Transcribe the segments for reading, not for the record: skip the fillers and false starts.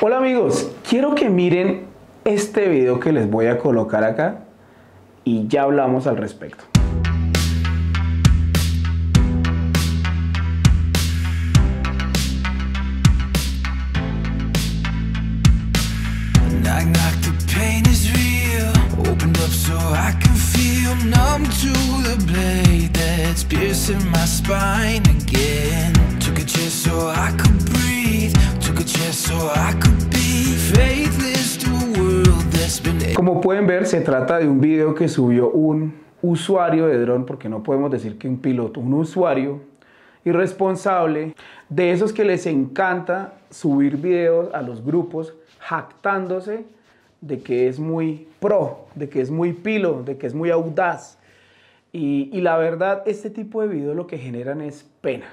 Hola amigos, quiero que miren este video que les voy a colocar acá y ya hablamos al respecto. Como pueden ver, se trata de un video que subió un usuario de dron, porque no podemos decir que un piloto, un usuario irresponsable, de esos que les encanta subir videos a los grupos jactándose de que es muy pro, de que es muy pilo, de que es muy audaz. Y la verdad, este tipo de videos lo que generan es pena.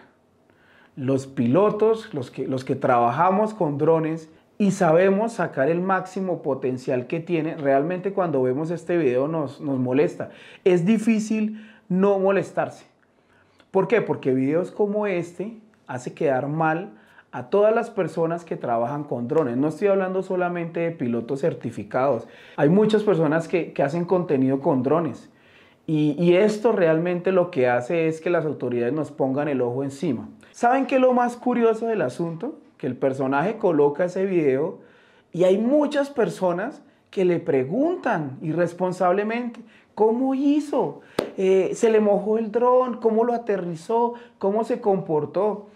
Los pilotos, los que trabajamos con drones y sabemos sacar el máximo potencial que tiene, realmente cuando vemos este video nos molesta. Es difícil no molestarse. ¿Por qué? Porque videos como este hace quedar mal a todas las personas que trabajan con drones. No estoy hablando solamente de pilotos certificados. Hay muchas personas que hacen contenido con drones. Y esto realmente lo que hace es que las autoridades nos pongan el ojo encima. ¿Saben qué es lo más curioso del asunto? Que el personaje coloca ese video y hay muchas personas que le preguntan irresponsablemente ¿cómo hizo? ¿Se le mojó el dron? ¿Cómo lo aterrizó? ¿Cómo se comportó?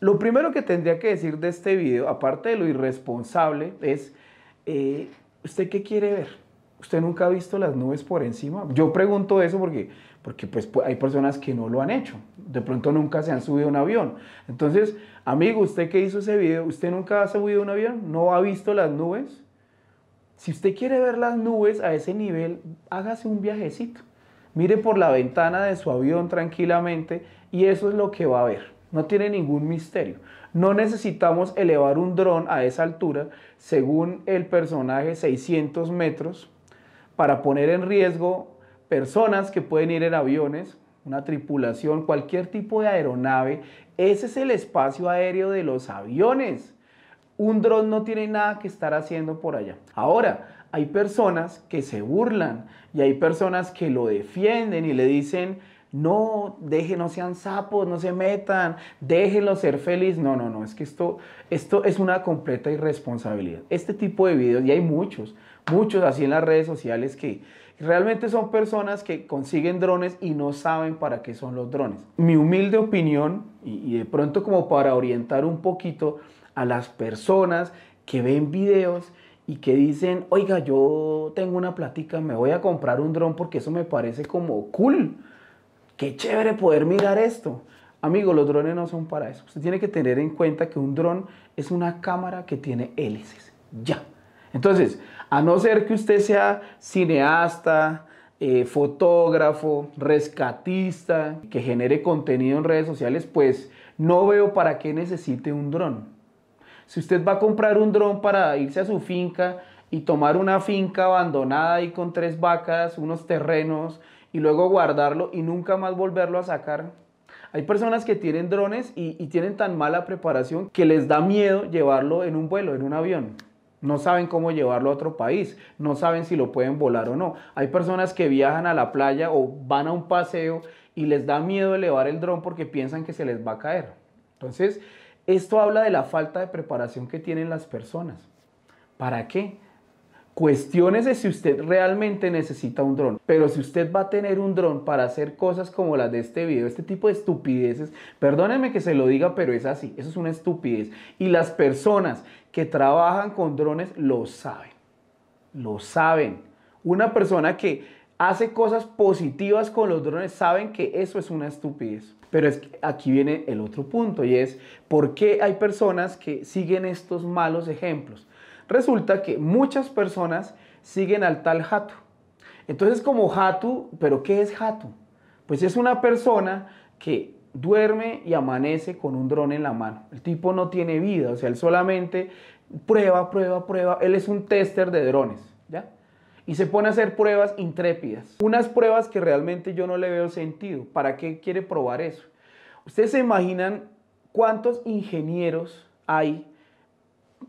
Lo primero que tendría que decir de este video, aparte de lo irresponsable, es ¿usted qué quiere ver? ¿Usted nunca ha visto las nubes por encima? Yo pregunto eso porque pues, hay personas que no lo han hecho. De pronto nunca se han subido a un avión. Entonces, amigo, usted que hizo ese video, ¿usted nunca ha subido a un avión? ¿No ha visto las nubes? Si usted quiere ver las nubes a ese nivel, hágase un viajecito. Mire por la ventana de su avión tranquilamente y eso es lo que va a ver. No tiene ningún misterio. No necesitamos elevar un dron a esa altura, según el personaje, 600 metros, para poner en riesgo personas que pueden ir en aviones, una tripulación, cualquier tipo de aeronave. Ese es el espacio aéreo de los aviones. Un dron no tiene nada que estar haciendo por allá. Ahora, hay personas que se burlan y hay personas que lo defienden y le dicen, no, no sean sapos, no se metan, déjenlo ser feliz. No, es que esto es una completa irresponsabilidad. Este tipo de videos, y hay muchos así en las redes sociales, que realmente son personas que consiguen drones y no saben para qué son los drones. Mi humilde opinión, y de pronto como para orientar un poquito a las personas que ven videos y que dicen, oiga, yo tengo una platica, me voy a comprar un dron porque eso me parece como cool. Qué chévere poder mirar esto. Amigo, los drones no son para eso. Usted tiene que tener en cuenta que un dron es una cámara que tiene hélices. Ya. Entonces, a no ser que usted sea cineasta, fotógrafo, rescatista, que genere contenido en redes sociales, pues no veo para qué necesite un dron. Si usted va a comprar un dron para irse a su finca y tomar una finca abandonada ahí con 3 vacas, unos terrenos, y luego guardarlo y nunca más volverlo a sacar. Hay personas que tienen drones y tienen tan mala preparación que les da miedo llevarlo en un vuelo, en un avión. No saben cómo llevarlo a otro país, no saben si lo pueden volar o no. Hay personas que viajan a la playa o van a un paseo y les da miedo elevar el dron porque piensan que se les va a caer. Entonces, esto habla de la falta de preparación que tienen las personas. ¿Para qué? Cuestiónese si usted realmente necesita un dron, pero si usted va a tener un dron para hacer cosas como las de este video, este tipo de estupideces, perdónenme que se lo diga, pero es así, eso es una estupidez. Y las personas que trabajan con drones lo saben, lo saben. Una persona que hace cosas positivas con los drones saben que eso es una estupidez. Pero es que aquí viene el otro punto y es ¿por qué hay personas que siguen estos malos ejemplos? Resulta que muchas personas siguen al tal Hatu. Entonces, como Hatu, ¿pero qué es Hatu? Pues es una persona que duerme y amanece con un dron en la mano. El tipo no tiene vida, o sea, él solamente prueba. Él es un tester de drones, ¿ya? Y se pone a hacer pruebas intrépidas. Unas pruebas que realmente yo no le veo sentido. ¿Para qué quiere probar eso? ¿Ustedes se imaginan cuántos ingenieros hay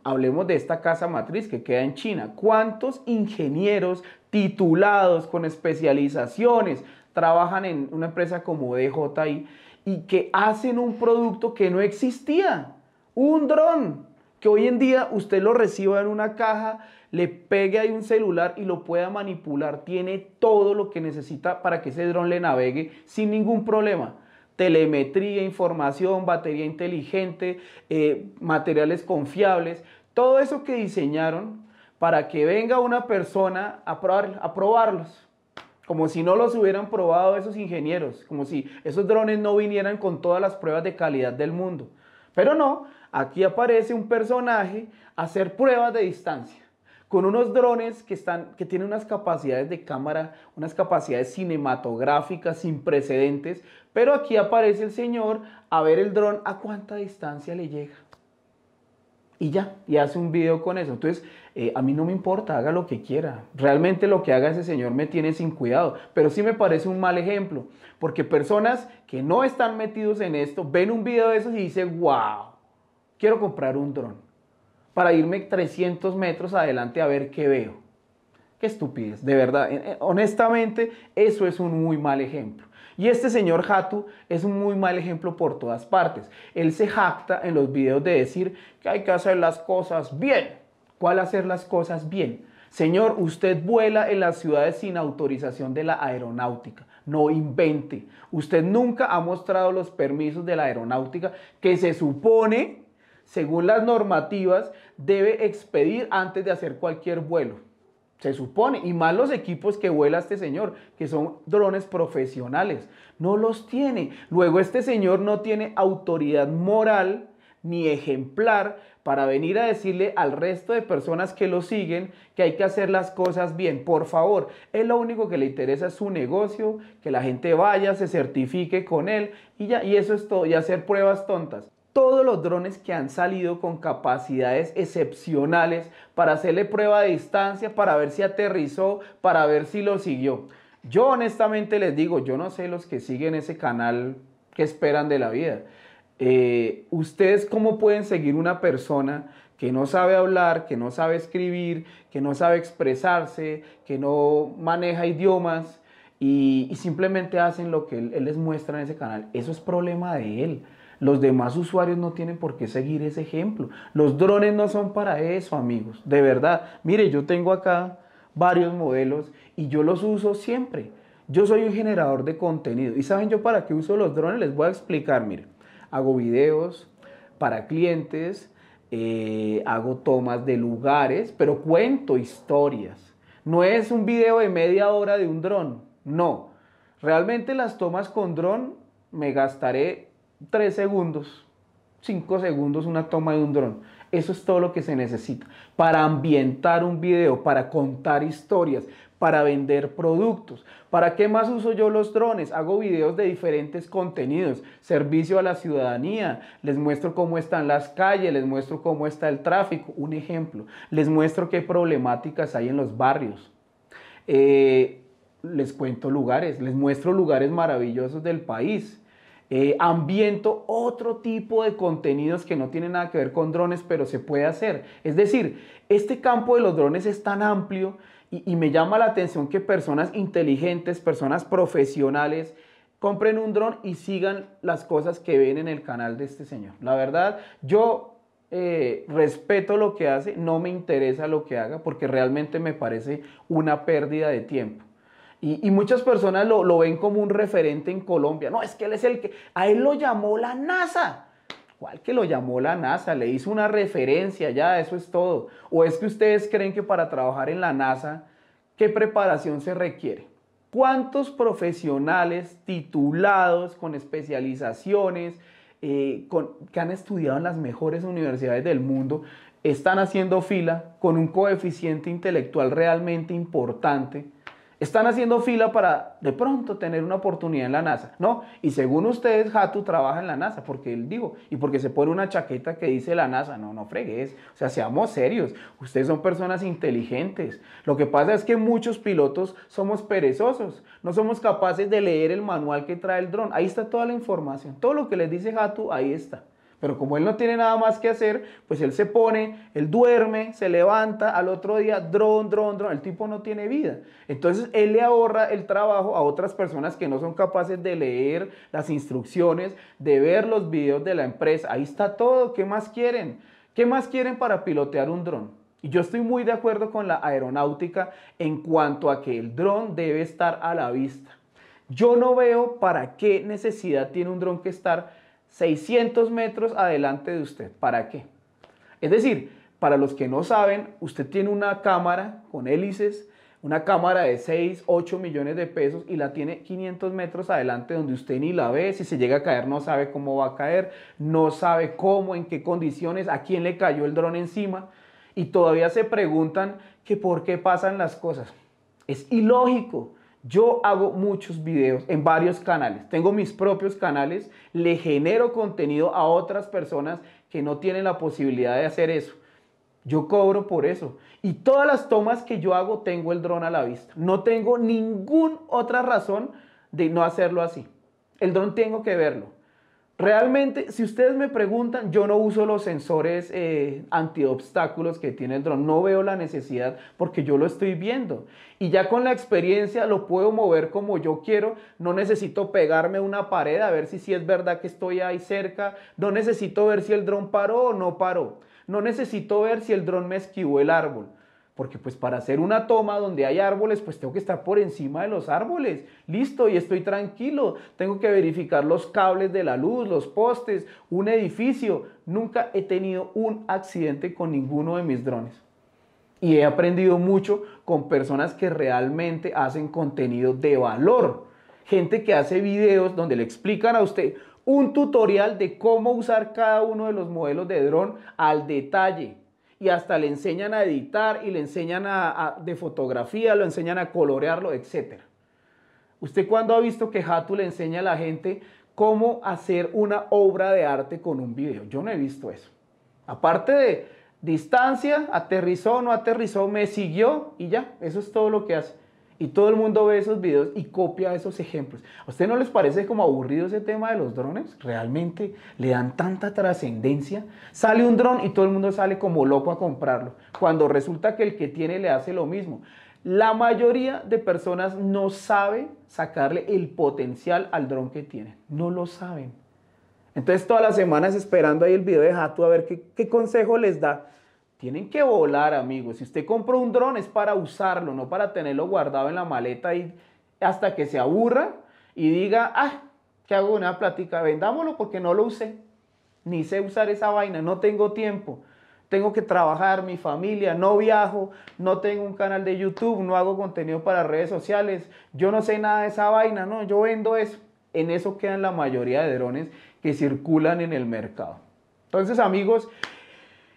hablemos de esta casa matriz que queda en China. ¿Cuántos ingenieros titulados con especializaciones trabajan en una empresa como DJI y que hacen un producto que no existía? Un dron que hoy en día usted lo reciba en una caja, le pegue ahí un celular y lo pueda manipular. Tiene todo lo que necesita para que ese dron le navegue sin ningún problema. Telemetría, información, batería inteligente, materiales confiables, todo eso que diseñaron para que venga una persona a probarlos, como si no los hubieran probado esos ingenieros, como si esos drones no vinieran con todas las pruebas de calidad del mundo. Pero no, aquí aparece un personaje a hacer pruebas de distancia, con unos drones que tienen unas capacidades de cámara, unas capacidades cinematográficas sin precedentes, pero aquí aparece el señor a ver el dron a cuánta distancia le llega. Y ya, y hace un video con eso. Entonces, a mí no me importa, haga lo que quiera. Realmente lo que haga ese señor me tiene sin cuidado, pero sí me parece un mal ejemplo, porque personas que no están metidos en esto, ven un video de esos y dicen, wow, quiero comprar un dron para irme 300 metros adelante a ver qué veo. Qué estupidez, de verdad. Honestamente, eso es un muy mal ejemplo. Y este señor Hatu es un muy mal ejemplo por todas partes. Él se jacta en los videos de decir que hay que hacer las cosas bien. ¿Cuál hacer las cosas bien? Señor, usted vuela en las ciudades sin autorización de la aeronáutica. No invente. Usted nunca ha mostrado los permisos de la aeronáutica que se supone, según las normativas, debe expedir antes de hacer cualquier vuelo. Se supone, y más los equipos que vuela este señor, que son drones profesionales. No los tiene. Luego este señor no tiene autoridad moral ni ejemplar para venir a decirle al resto de personas que lo siguen que hay que hacer las cosas bien. Por favor, es lo único que le interesa, es su negocio, que la gente vaya, se certifique con él y ya, y eso es todo, y hacer pruebas tontas. Todos los drones que han salido con capacidades excepcionales para hacerle prueba de distancia, para ver si aterrizó, para ver si lo siguió. Yo honestamente les digo, yo no sé los que siguen ese canal qué esperan de la vida. ¿Ustedes cómo pueden seguir una persona que no sabe hablar, que no sabe escribir, que no sabe expresarse, que no maneja idiomas y simplemente hacen lo que él les muestra en ese canal? Eso es problema de él. Los demás usuarios no tienen por qué seguir ese ejemplo. Los drones no son para eso, amigos. De verdad. Mire, yo tengo acá varios modelos y yo los uso siempre. Yo soy un generador de contenido. ¿Y saben yo para qué uso los drones? Les voy a explicar. Miren, hago videos para clientes, hago tomas de lugares, pero cuento historias. No es un video de media hora de un dron. No. Realmente las tomas con dron me gastaré 3 segundos, 5 segundos una toma de un dron. Eso es todo lo que se necesita para ambientar un video, para contar historias, para vender productos. ¿Para qué más uso yo los drones? Hago videos de diferentes contenidos, servicio a la ciudadanía, les muestro cómo están las calles, les muestro cómo está el tráfico, un ejemplo, les muestro qué problemáticas hay en los barrios, les cuento lugares, les muestro lugares maravillosos del país. Ambiento otro tipo de contenidos que no tienen nada que ver con drones, pero se puede hacer. Es decir, este campo de los drones es tan amplio y me llama la atención que personas inteligentes, personas profesionales, compren un dron y sigan las cosas que ven en el canal de este señor. La verdad, yo respeto lo que hace, no me interesa lo que haga porque realmente me parece una pérdida de tiempo. Y muchas personas lo ven como un referente en Colombia. No, es que él es el que... A él lo llamó la NASA. ¿Cuál que lo llamó la NASA? Le hizo una referencia, ya, eso es todo. ¿O es que ustedes creen que para trabajar en la NASA, qué preparación se requiere? ¿Cuántos profesionales titulados, con especializaciones, que han estudiado en las mejores universidades del mundo, están haciendo fila con un coeficiente intelectual realmente importante? Están haciendo fila para de pronto tener una oportunidad en la NASA, ¿no? Y según ustedes, Hatu trabaja en la NASA, porque él dijo, y porque se pone una chaqueta que dice la NASA. No, no fregues, o sea, seamos serios, ustedes son personas inteligentes. Lo que pasa es que muchos pilotos somos perezosos, no somos capaces de leer el manual que trae el dron. Ahí está toda la información, todo lo que les dice Hatu, ahí está. Pero como él no tiene nada más que hacer, pues él se pone, él duerme, se levanta, al otro día, dron, dron, dron. El tipo no tiene vida. Entonces él le ahorra el trabajo a otras personas que no son capaces de leer las instrucciones, de ver los videos de la empresa. Ahí está todo. ¿Qué más quieren? ¿Qué más quieren para pilotear un dron? Y yo estoy muy de acuerdo con la aeronáutica en cuanto a que el dron debe estar a la vista. Yo no veo para qué necesidad tiene un dron que estar 600 metros adelante de usted. ¿Para qué? Es decir, para los que no saben, usted tiene una cámara con hélices, una cámara de 6, 8 millones de pesos y la tiene 500 metros adelante donde usted ni la ve. Si se llega a caer no sabe cómo va a caer, no sabe cómo, en qué condiciones, a quién le cayó el dron encima. Y todavía se preguntan que por qué pasan las cosas. Es ilógico. Yo hago muchos videos en varios canales. Tengo mis propios canales. Le genero contenido a otras personas que no tienen la posibilidad de hacer eso. Yo cobro por eso. Y todas las tomas que yo hago tengo el dron a la vista. No tengo ninguna otra razón de no hacerlo así. El dron tengo que verlo. Realmente, si ustedes me preguntan, yo no uso los sensores antiobstáculos que tiene el dron. No veo la necesidad porque yo lo estoy viendo. Y ya con la experiencia lo puedo mover como yo quiero. No necesito pegarme a una pared a ver si es verdad que estoy ahí cerca. No necesito ver si el dron paró o no paró. No necesito ver si el dron me esquivó el árbol. Porque pues para hacer una toma donde hay árboles, pues tengo que estar por encima de los árboles. Listo, y estoy tranquilo. Tengo que verificar los cables de la luz, los postes, un edificio. Nunca he tenido un accidente con ninguno de mis drones. Y he aprendido mucho con personas que realmente hacen contenido de valor. Gente que hace videos donde le explican a usted un tutorial de cómo usar cada uno de los modelos de dron al detalle. Y hasta le enseñan a editar y le enseñan de fotografía, lo enseñan a colorearlo, etc. ¿Usted cuándo ha visto que Hatu le enseña a la gente cómo hacer una obra de arte con un video? Yo no he visto eso. Aparte de distancia, aterrizó, no aterrizó, me siguió y ya. Eso es todo lo que hace. Y todo el mundo ve esos videos y copia esos ejemplos. ¿A usted no les parece como aburrido ese tema de los drones? Realmente le dan tanta trascendencia. Sale un dron y todo el mundo sale como loco a comprarlo, cuando resulta que el que tiene le hace lo mismo. La mayoría de personas no sabe sacarle el potencial al dron que tienen. No lo saben. Entonces todas las semanas esperando ahí el video de Hatu a ver qué consejo les da. Tienen que volar, amigos. Si usted compró un dron es para usarlo, no para tenerlo guardado en la maleta y hasta que se aburra y diga, ah, ¿qué hago una plática? Vendámoslo porque no lo usé. Ni sé usar esa vaina, no tengo tiempo. Tengo que trabajar, mi familia, no viajo, no tengo un canal de YouTube, no hago contenido para redes sociales. Yo no sé nada de esa vaina, no, yo vendo eso. En eso quedan la mayoría de drones que circulan en el mercado. Entonces, amigos,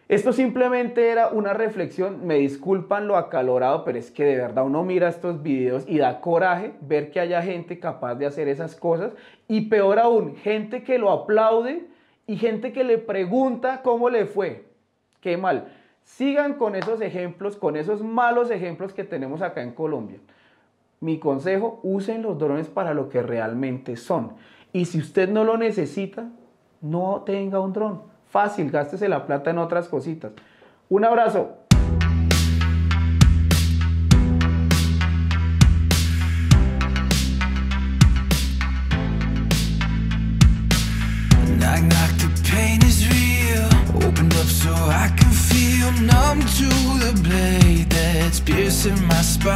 esto simplemente era una reflexión, me disculpan lo acalorado, pero es que de verdad uno mira estos videos y da coraje ver que haya gente capaz de hacer esas cosas y peor aún, gente que lo aplaude y gente que le pregunta cómo le fue. Qué mal. Sigan con esos ejemplos, con esos malos ejemplos que tenemos acá en Colombia. Mi consejo, usen los drones para lo que realmente son. Y si usted no lo necesita, no tenga un dron. Fácil, gástese la plata en otras cositas. Un abrazo. Knock, knock, the pain is real. Opened up so I can feel numb to the blade that's piercing my spine.